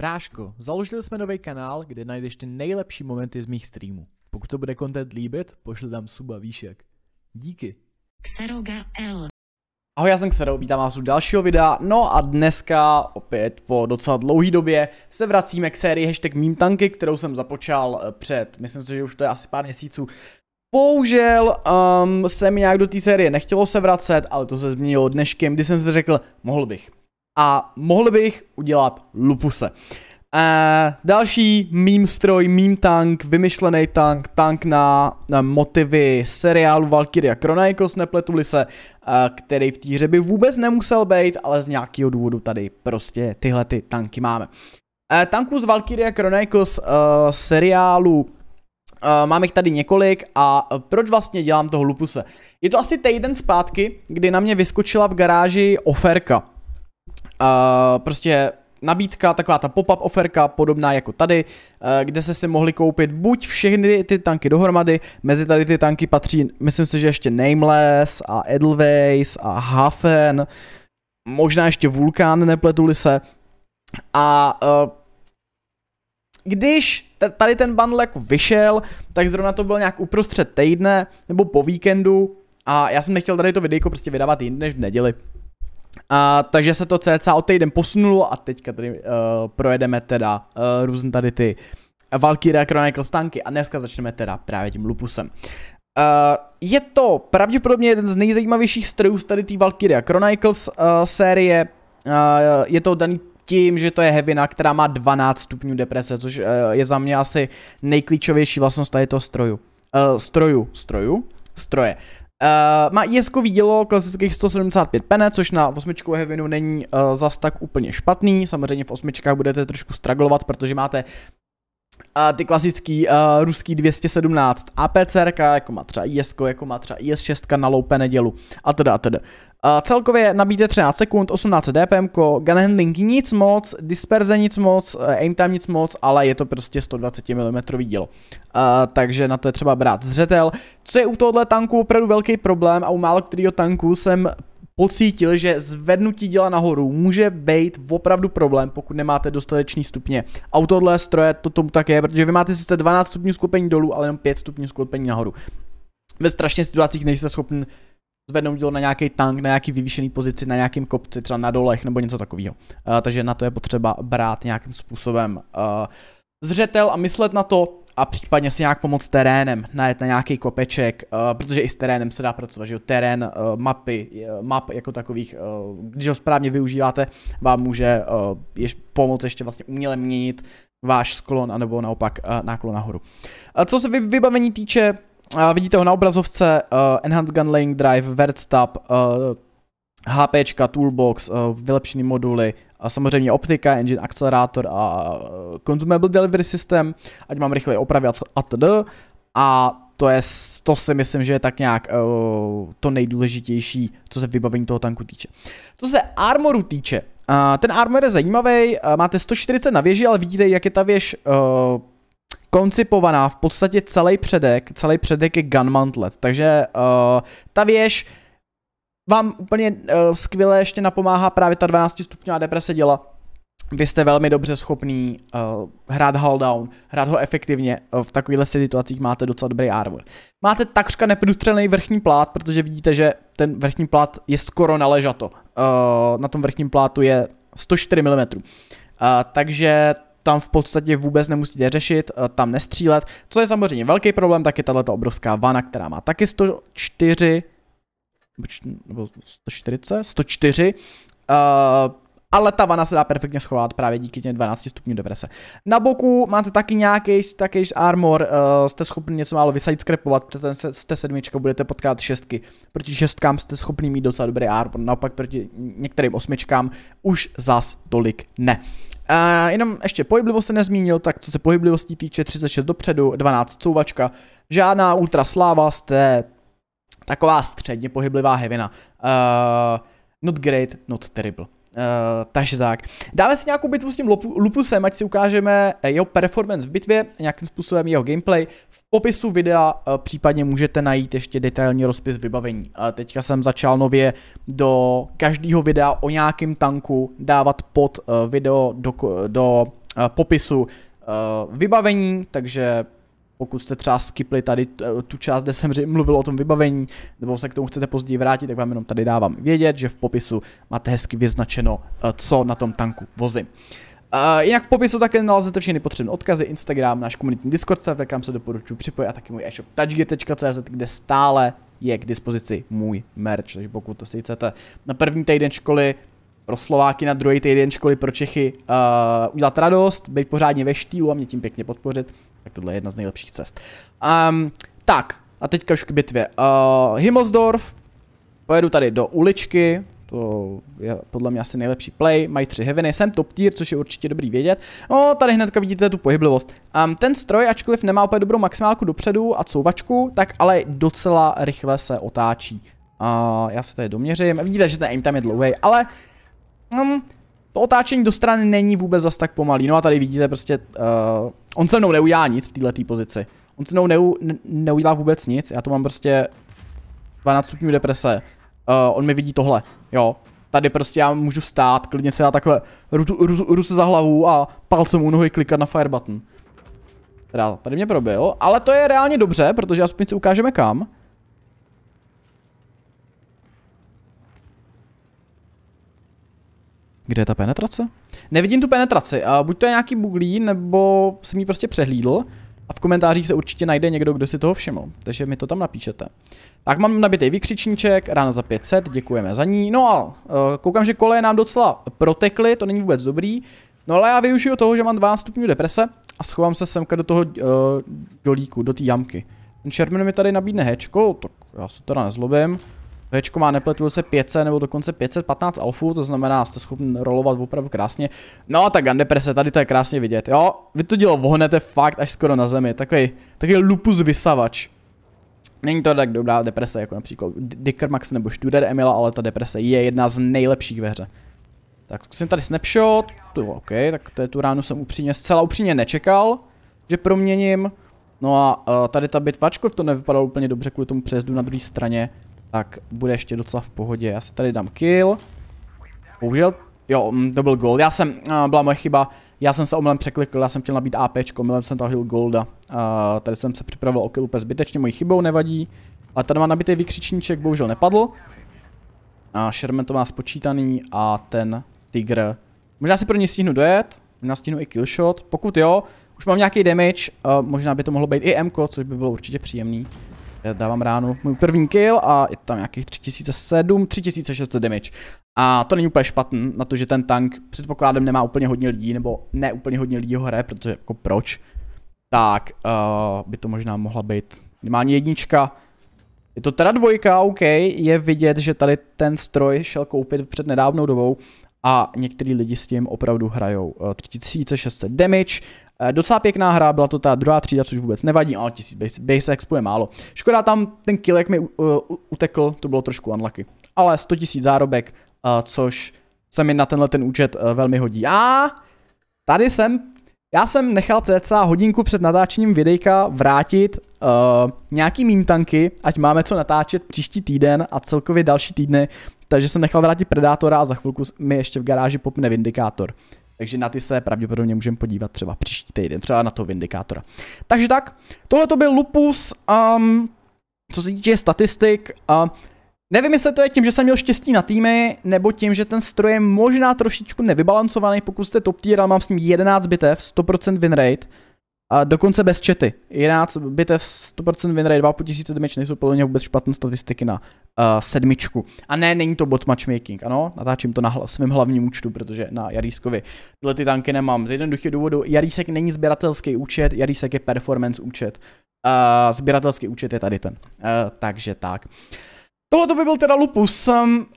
Bráško, založili jsme nový kanál, kde najdeš ty nejlepší momenty z mých streamů. Pokud se bude content líbit, pošli tam suba výšek. Díky. Xeroga L. Ahoj, já jsem Xero, vítám vás u dalšího videa, no a dneska opět po docela dlouhý době se vracíme k sérii hashtag MemeTanky, kterou jsem započal před, myslím si, že už to je asi pár měsíců. Bohužel se mi nějak do té série nechtělo se vracet, ale to se změnilo dneškem, kdy jsem si řekl, mohl bych. A mohl bych udělat Lupuse. Další meme stroj, meme tank, vymyšlený tank, tank na motivy seriálu Valkyria Chronicles, nepletuli se, který v té hře by vůbec nemusel být, ale z nějakého důvodu tady prostě tyhle ty tanky máme. Tanků z Valkyria Chronicles seriálu mám jich tady několik a proč vlastně dělám toho Lupuse? Je to asi týden zpátky, kdy na mě vyskočila v garáži Oferka. Prostě nabídka, taková ta pop-up oferka, podobná jako tady, kde se si mohli koupit buď všechny ty tanky dohromady, mezi tady ty tanky patří, myslím si, že ještě Nameless a Edelweiss a Hafen, možná ještě Vulcan, nepletuli se. A když tady ten bundle jako vyšel, tak zrovna to bylo nějak uprostřed týdne, nebo po víkendu, a já jsem nechtěl tady to videjko prostě vydávat jiný než v neděli. Takže se to cca o týden posunulo a teďka tady projedeme teda různé tady ty Valkyria Chronicles tanky a dneska začneme teda právě tím Lupusem. Je to pravděpodobně jeden z nejzajímavějších strojů z tady té Valkyria Chronicles série. Je to daný tím, že to je hevina, která má 12 stupňů deprese, což je za mě asi nejklíčovější vlastnost tady toho stroju. Stroje. Má IS-kový dělo klasických 175 pene, což na 8 hevinu není zas tak úplně špatný. Samozřejmě v 8 budete trošku strugglovat, protože máte ty klasický ruský 217 APCR, jako má třeba IS-ko, jako má třeba IS-6 na loupené dělu a teda a teda. Celkově nabídne 13 sekund, 18 DPM, gunhandling nic moc, disperze nic moc, aim time nic moc, ale je to prostě 120 mm dílo. Takže na to je třeba brát zřetel. Co je u tohoto tanku opravdu velký problém a u málo kterého tanku jsem pocítil, že zvednutí děla nahoru může být opravdu problém, pokud nemáte dostatečný stupně. A u tohoto stroje to tomu tak je, protože vy máte sice 12 stupňů sklopení dolů, ale jenom 5 stupňů sklopení nahoru. Ve strašných situacích nejste schopni zvednout dílo na nějaký tank, na nějaký vyvýšený pozici, na nějakým kopci, třeba na dolech nebo něco takového. Takže na to je potřeba brát nějakým způsobem zřetel a myslet na to a případně si nějak pomoct terénem, najet na nějaký kopeček, protože i s terénem se dá pracovat, že jo, terén, map jako takových, když ho správně využíváte, vám může pomoct ještě vlastně uměle měnit váš sklon anebo naopak náklon nahoru. Co se vybavení týče, vidíte ho na obrazovce, Enhanced Gunlaying Drive, Vertstab, HPčka, Toolbox, vylepšený moduly, samozřejmě optika, engine, akcelerátor a consumable delivery system, ať mám rychle opravy atd. A to si myslím, že je tak nějak to nejdůležitější, co se vybavení toho tanku týče. Co se armoru týče, ten armor je zajímavý, máte 140 na věži, ale vidíte, jak je ta věž koncipovaná, v podstatě celý předek je gun mantlet, takže ta věž vám úplně skvěle ještě napomáhá právě ta 12 stupňová deprese děla. Vy jste velmi dobře schopný hrát hull down, hrát ho efektivně, v takovýchhle situacích máte docela dobrý armor. Máte takřka neprůstřelný vrchní plát, protože vidíte, že ten vrchní plát je skoro naležato. Na tom vrchním plátu je 104 mm, takže tam v podstatě vůbec nemusíte řešit, tam nestřílet. Co je samozřejmě velký problém, tak je tato obrovská vana, která má taky 104 nebo 104, ale ta vana se dá perfektně schovat právě díky těm 12 stupňů deprese. Na boku máte taky nějaký armor, jste schopni něco málo vysadit, skrepovat, protože jste 7, budete potkat 6. Proti 6 jste schopni mít docela dobrý armor, naopak proti některým 8 už zas tolik ne. Jenom ještě pohyblivost se nezmínil, tak co se pohyblivostí týče, 36 dopředu, 12 couvačka, žádná ultra sláva, jste taková středně pohyblivá hevina. Not great, not terrible. Takže tak. Dáme si nějakou bitvu s tím Lupusem, ať si ukážeme jeho performance v bitvě, nějakým způsobem jeho gameplay. V popisu videa případně můžete najít ještě detailní rozpis vybavení. Teďka jsem začal nově do každého videa o nějakém tanku dávat pod video do popisu vybavení, takže pokud jste třeba skipli tady tu část, kde jsem mluvil o tom vybavení, nebo se k tomu chcete později vrátit, tak vám jenom tady dávám vědět, že v popisu máte hezky vyznačeno, co na tom tanku vozí. Jinak v popisu také nalezete všechny potřebné odkazy, Instagram, náš komunitní Discord, kam se doporučuji připojit, a taky můj e-shop touchgear.cz, kde stále je k dispozici můj merch, takže pokud to si chcete na první týden školy pro Slováky, na druhý týden školy pro Čechy udělat radost, být pořádně ve štílu a mě tím pěkně podpořit, tak tohle je jedna z nejlepších cest. Tak, a teďka už k bitvě. Himmelsdorf, pojedu tady do uličky, to je podle mě asi nejlepší play, mají 3 heaveny, jsem top tier, což je určitě dobrý vědět. No, tady hnedka vidíte tu pohyblivost. Ten stroj, ačkoliv nemá úplně dobrou maximálku dopředu a couvačku, tak ale docela rychle se otáčí. Já se tady doměřím, vidíte, že ten aim tam je dlouhý, ale to otáčení do strany není vůbec zas tak pomalý. No a tady vidíte prostě, on se mnou neudělá nic v této pozici. On se mnou neudělá vůbec nic, já tu mám prostě 12 stupňů deprese. On mi vidí tohle, jo, tady prostě já můžu stát, klidně se dá takhle ruce za hlavu a palcem u nohy klikat na fire button. Teda, tady mě probil, ale to je reálně dobře, protože aspoň si ukážeme kam. Kde je ta penetrace? Nevidím tu penetraci, buď to je nějaký buglí, nebo jsem ji prostě přehlídl. A v komentářích se určitě najde někdo, kdo si toho všiml, takže mi to tam napíšete. Tak mám nabitý vykřičníček, rána za 500, děkujeme za ní. No a koukám, že koleje nám docela protekly, to není vůbec dobrý. No ale já využiju toho, že mám 12 stupňů deprese a schovám se semka do toho dolíku, do té jamky. Ten Sherman mi tady nabídne hečko, tak já se teda nezlobím. Hečko má, nepletu se, 500 nebo dokonce 515 alfů, to znamená, jste schopni rolovat opravdu krásně. No a ta gundeprese, tady to je krásně vidět, jo. Vy to dílo vohnete fakt až skoro na zemi, takový lupus vysavač. Není to tak dobrá deprese jako například Dickermax nebo Studer Emila, ale ta deprese je jedna z nejlepších ve hře. Tak jsem tady snapshot, ok, tak tu ránu jsem upřímně, zcela upřímně nečekal, že proměním. No a tady ta bitvačkov, to nevypadalo úplně dobře kvůli tomu přejezdu na druhé straně. Tak bude ještě docela v pohodě, já si tady dám kill. Bohužel, jo, to byl gold, byla moje chyba, já jsem se omylem překlikl, já jsem chtěl nabít APčko, omylem jsem tahil golda. Tady jsem se připravil o kill úplně zbytečně, mojí chybou, nevadí. Ale tady má nabitý vykřičníček, bohužel nepadl. Sherman to má spočítaný a ten Tigr. Možná si pro něj stihnu dojet, možná stihnu i killshot, pokud jo, už mám nějaký damage, možná by to mohlo být i MK, což by bylo určitě příjemný. Já dávám ránu, můj první kill a je tam nějakých 3600 damage. A to není úplně špatný na to, že ten tank předpokládám nemá úplně hodně lidí, nebo ne úplně hodně lidí ho hraje, protože jako proč. Tak, by to možná mohla být minimálně jednička. Je to teda dvojka, ok, je vidět, že tady ten stroj šel koupit před nedávnou dobou a některý lidi s tím opravdu hrajou. 3600 damage. Docela pěkná hra, byla to ta druhá třída, což vůbec nevadí, ale 1000 base expo je málo. Škoda, tam ten killek mi utekl, to bylo trošku unlucky. Ale 100 000 zárobek, což se mi na tenhle ten účet velmi hodí. A tady já jsem nechal cca hodinku před natáčením videjka vrátit nějaký meme tanky, ať máme co natáčet příští týden a celkově další týdny. Takže jsem nechal vrátit Predátora a za chvilku mi ještě v garáži popne Vindicator. Takže na ty se pravděpodobně můžeme podívat třeba příští týden, třeba na toho Vindikátora. Takže tak, tohle to byl Lupus, co se týče statistik. Nevím, jestli to je tím, že jsem měl štěstí na týmy, nebo tím, že ten stroj je možná trošičku nevybalancovaný, pokud jste top tier, ale mám s ním 11 bitev, 100% winrate, dokonce bez chaty. 11 bitev, 100% winrate, 2500 damage, nejsou podle mě vůbec špatné statistiky na sedmičku. A ne, není to bot matchmaking, ano, natáčím to na svém hlavním účtu, protože na Jarískovi tyhle ty tanky nemám. Z jednoduchého důvodu, Jarísek není sběratelský účet, Jarísek je performance účet. Sběratelský účet je tady ten, takže tak. Tohle by byl teda Lupus,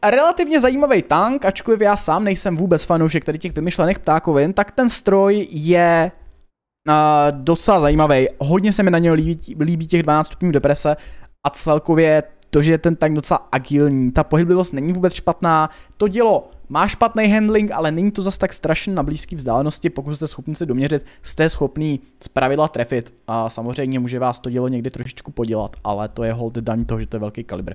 relativně zajímavý tank, ačkoliv já sám nejsem vůbec fanoušek tady těch vymyšlených ptákovin, tak ten stroj je docela zajímavý. Hodně se mi na něj líbí těch 12 stupňů deprese a celkově to, že je ten tank docela agilní. Ta pohyblivost není vůbec špatná, to dělo má špatný handling, ale není to zas tak strašně na blízké vzdálenosti, pokud jste schopni se doměřit, jste schopný zpravidla trefit a samozřejmě může vás to dělo někdy trošičku podělat, ale to je hold daň toho, že to je velký kalibr.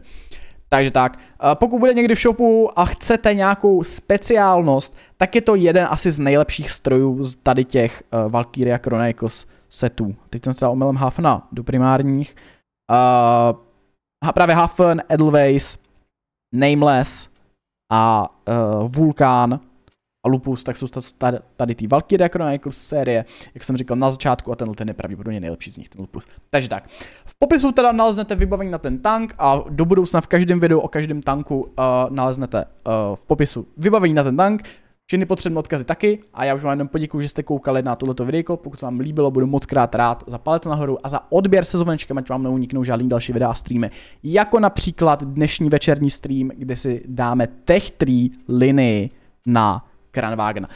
Takže tak, pokud bude někdy v shopu a chcete nějakou speciálnost, tak je to jeden asi z nejlepších strojů z tady těch Valkyria Chronicles setů. Teď jsem se dal omylem Hafena do primárních. Právě Hafen, Edelweiss, Nameless a Vulcan a Lupus, tak jsou tady ty Valkyria Chronicles série, jak jsem říkal na začátku, a tenhle ten je pravděpodobně nejlepší z nich, ten Lupus. Takže tak, v popisu teda naleznete vybavení na ten tank a do budoucna v každém videu o každém tanku naleznete v popisu vybavení na ten tank, všechny potřebné odkazy taky, a já už vám jenom poděkuju, že jste koukali na tohleto videjko. Pokud se vám líbilo, budu moc krát rád za palec nahoru a za odběr se zvonečkem, ať vám neuniknou žádný další videa a streamy, jako například dnešní večerní stream, kde si dáme Tech 3 linii na Kranwagen.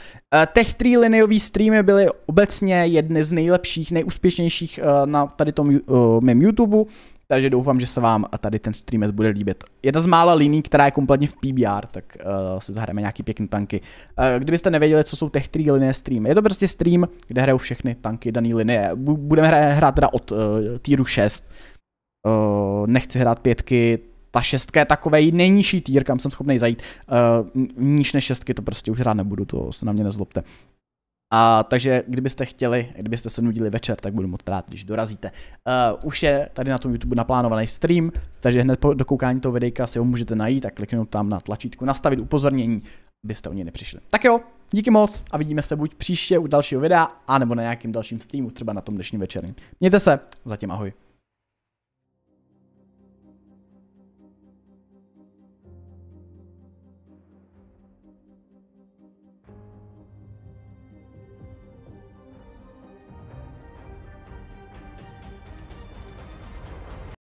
Tech 3 lineový streamy byly obecně jedny z nejlepších, nejúspěšnějších na tady tom mém YouTube, takže doufám, že se vám tady ten streamec bude líbit. Jedna z mála liní, která je kompletně v PBR, tak si zahrajeme nějaký pěkný tanky. Kdybyste nevěděli, co jsou Tech 3 linie stream, je to prostě stream, kde hrajou všechny tanky dané linie. Budeme hrát teda od týru 6, nechci hrát pětky. Ta šestka je takovej nejnižší týr, kam jsem schopný zajít. Níž než šestky to prostě už hrát nebudu, to se na mě nezlobte. Takže kdybyste chtěli, kdybyste se nudili večer, tak budu moc rád, když dorazíte. Už je tady na tom YouTube naplánovaný stream, takže hned po dokoukání toho videjka si ho můžete najít a kliknout tam na tlačítko nastavit upozornění, abyste o něj nepřišli. Tak jo, díky moc a vidíme se buď příště u dalšího videa, anebo na nějakým dalším streamu, třeba na tom dnešním večerním. Mějte se, zatím ahoj.